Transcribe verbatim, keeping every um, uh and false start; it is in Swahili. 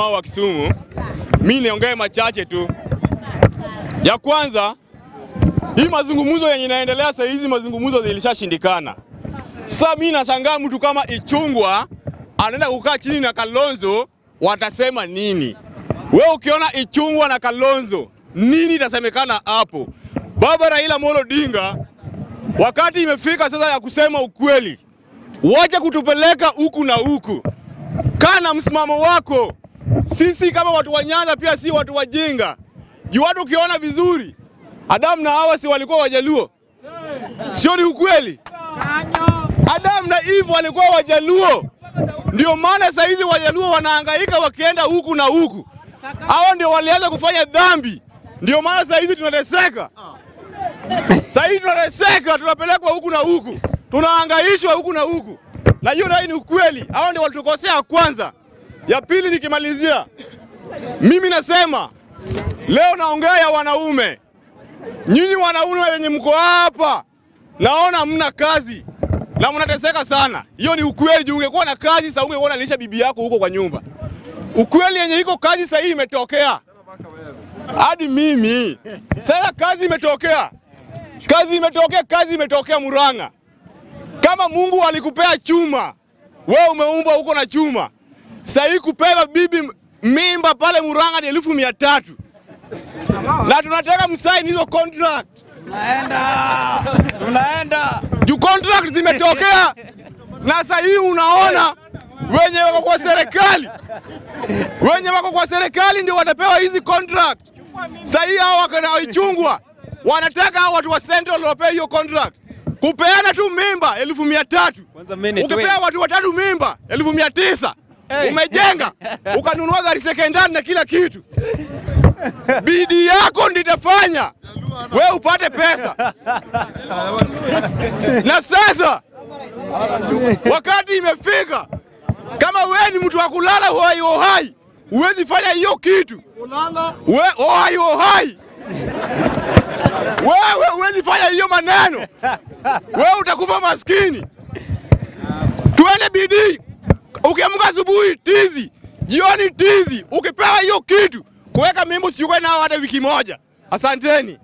Wa Kisumu, mimi niongee machache tu. Ya kwanza, hii mazungumzo yenye inaendelea sasa hizi mazungumzo zilishashindikana. Sasa mimi nashangaa mtu kama Ichung'wah anaenda kukaa chini na Kalonzo watasema nini? Wewe ukiona Ichung'wah na Kalonzo, nini itasemekana hapo? Baba Raila Molo Dinga, wakati imefika sasa ya kusema ukweli. Wacha kutupeleka huku na huku. Kana msimamo wako. Sisi kama watu wa Nyanza pia si watu wajinga. Ju watu ukiona vizuri, Adam na Hawa si walikuwa Wajaluo? Sio ni ukweli? Adam na Eve walikuwa Wajaluo. Ndio maana sasa hizi Wajaluo wanahangaika wakienda huku na huku. Hao ndio walianza kufanya dhambi. Ndio maana sasa hizi tunateseka. Sasa hizi tunateseka, tunapelekwa huku na huku. Tunahangaishwa huku na huku. Na hiyo ndio ni ukweli. Hao ndio walitukosea kwanza. Ya pili nikimalizia, mimi nasema leo naongea ya wanaume. Nyinyi wanaume wenye mko hapa, naona mna kazi na mnateseka sana. Hiyo ni ukweli. Juu ungekuwa na kazi sasa ungekuwa unalisha bibi yako huko kwa nyumba. Ukweli yenye iko kazi sasa hii imetokea. Hadi mimi. Sasa kazi imetokea. Kazi imetokea, kazi imetokea Murang'a. Kama Mungu alikupea chuma, wewe umeumbwa huko na chuma. Sahi kupewa bibi mimba pale Murang'a ni elfu mia tatu. Na tunataka msaini hizo contract. Tunaenda. Tunaenda. Ju contract zimetokea. Na sahi unaona wenye wako kwa serikali. Wenye wako kwa serikali ndio watapewa hizi contract. Sahi hao wakana Ichung'wah. Wanataka hao watu wa Central wapewe hiyo contract. Kupeana tu mimba elfu mia tatu. Ukipewa watu watatu mimba elfu mia tisa. Hey. Umejenga, ukanunua gari sekondari na kila kitu. Bidii yako ndio itafanya wewe upate pesa. Na sasa wakati imefika, kama wewe ni mtu wa kulala hoi hoi, huwezi fanya hiyo kitu. Wewe hoi hoi. Wewe huwezi fanya hiyo maneno. Wewe utakufa maskini. Tuende bidii. Ukiamka asubuhi tizi, jioni tizi, ukipewa hiyo kitu, kuweka mimba usiwe nayo hata wiki moja. Asanteni.